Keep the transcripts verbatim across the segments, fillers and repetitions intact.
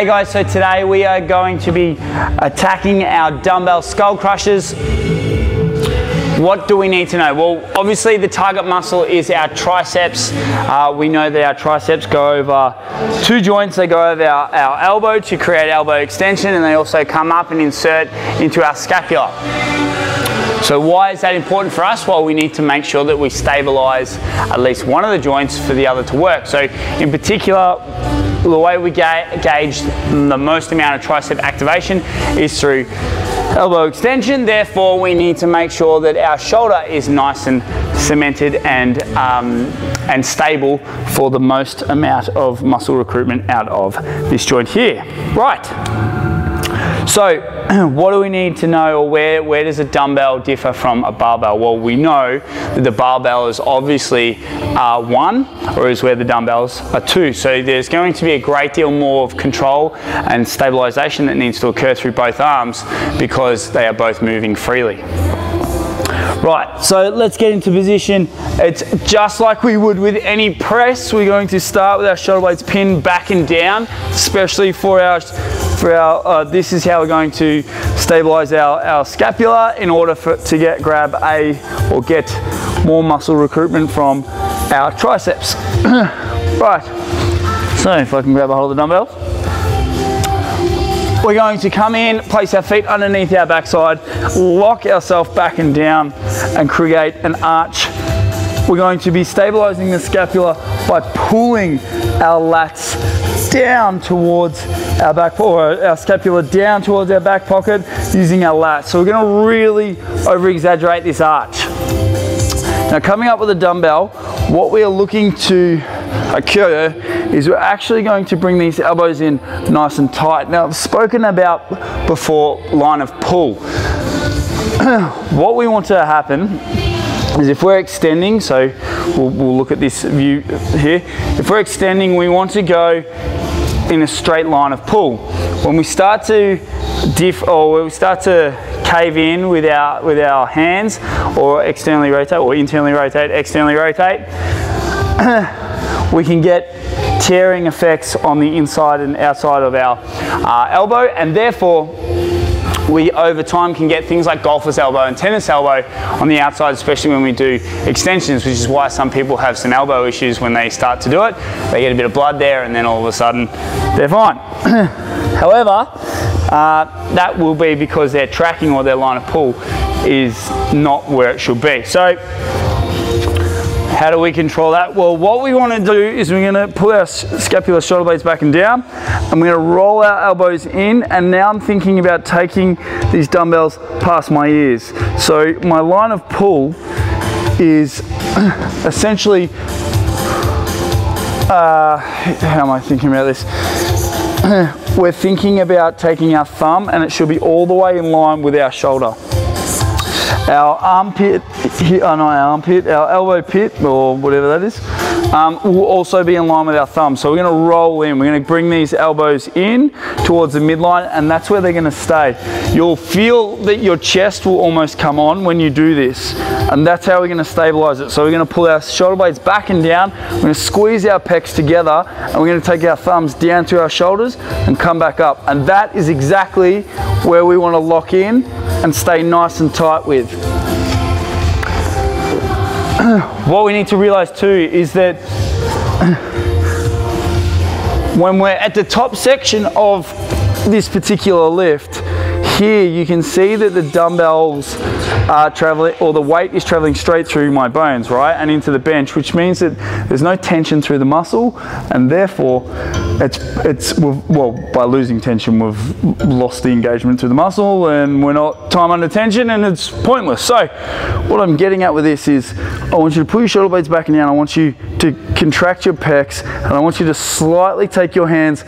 Hey guys, so today we are going to be attacking our dumbbell skull crushers. What do we need to know? Well, obviously the target muscle is our triceps. Uh, we know that our triceps go over two joints. They go over our, our elbow to create elbow extension, and they also come up and insert into our scapula. So why is that important for us? Well, we need to make sure that we stabilize at least one of the joints for the other to work. So in particular, the way we ga gauge the most amount of tricep activation is through elbow extension. Therefore, we need to make sure that our shoulder is nice and cemented and, um, and stable for the most amount of muscle recruitment out of this joint here. Right. So what do we need to know, or where, where does a dumbbell differ from a barbell? Well, we know that the barbell is obviously uh, one, or is where the dumbbells are two. So there's going to be a great deal more of control and stabilization that needs to occur through both arms because they are both moving freely. Right, so let's get into position. It's just like we would with any press. We're going to start with our shoulder blades pinned back and down, especially for our, for our uh, this is how we're going to stabilize our, our scapula in order for, to get grab a, or get more muscle recruitment from our triceps. Right, so if I can grab a hold of the dumbbell. We're going to come in, place our feet underneath our backside, lock ourselves back and down, and create an arch. We're going to be stabilizing the scapula by pulling our lats down towards our back, or our scapula down towards our back pocket using our lats. So we're going to really over-exaggerate this arch. Now, coming up with a dumbbell, what we are looking to occur is we're actually going to bring these elbows in nice and tight. Now, I've spoken about before line of pull. What we want to happen is if we're extending, so we'll, we'll look at this view here. If we're extending, we want to go in a straight line of pull. When we start to diff, or when we start to cave in with our, with our hands, or externally rotate, or internally rotate, externally rotate, we can get tearing effects on the inside and outside of our uh, elbow, and therefore we over time can get things like golfer's elbow and tennis elbow on the outside, especially when we do extensions, which is why some people have some elbow issues when they start to do it. They get a bit of blood there and then all of a sudden they're fine. However, uh, that will be because their tracking or their line of pull is not where it should be. So how do we control that? Well, what we want to do is we're going to pull our scapular shoulder blades back and down, and we're going to roll our elbows in, and now I'm thinking about taking these dumbbells past my ears. So my line of pull is essentially, uh, how am I thinking about this? We're thinking about taking our thumb, and it should be all the way in line with our shoulder. Our armpit, oh not our armpit, our elbow pit, or whatever that is, um, will also be in line with our thumb. So we're going to roll in. We're going to bring these elbows in towards the midline, and that's where they're going to stay. You'll feel that your chest will almost come on when you do this, and that's how we're going to stabilize it. So we're going to pull our shoulder blades back and down. We're going to squeeze our pecs together, and we're going to take our thumbs down to our shoulders and come back up. And that is exactly where we want to lock in and stay nice and tight with. What we need to realize too is that when we're at the top section of this particular lift, here you can see that the dumbbells are traveling, or the weight is traveling straight through my bones, right, and into the bench, which means that there's no tension through the muscle, and therefore it's, it's well, by losing tension, we've lost the engagement through the muscle, and we're not time under tension, and it's pointless. So what I'm getting at with this is I want you to pull your shoulder blades back and down. I want you to contract your pecs, and I want you to slightly take your hands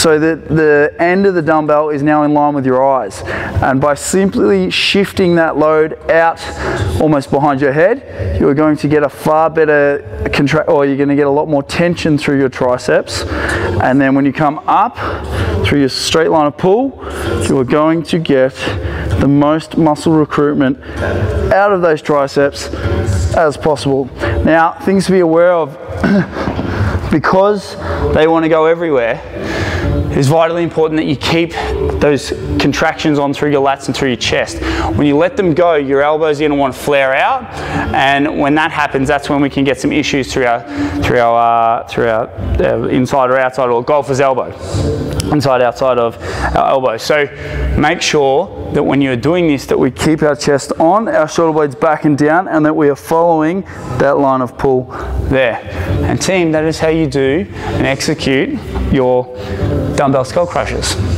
so that the end of the dumbbell is now in line with your eyes. And by simply shifting that load out almost behind your head, you're going to get a far better contract, or you're going to get a lot more tension through your triceps. And then when you come up through your straight line of pull, you're going to get the most muscle recruitment out of those triceps as possible. Now, things to be aware of, because they want to go everywhere, It's vitally important that you keep those contractions on through your lats and through your chest. When you let them go, your elbows are going to want to flare out, and when that happens, that's when we can get some issues through our, through our, uh, through our uh, inside or outside, or golfer's elbow, inside outside of our elbow. So make sure that when you're doing this, that we keep our chest on, our shoulder blades back and down, and that we are following that line of pull there. And team, that is how you do and execute your dumbbell skull crushes.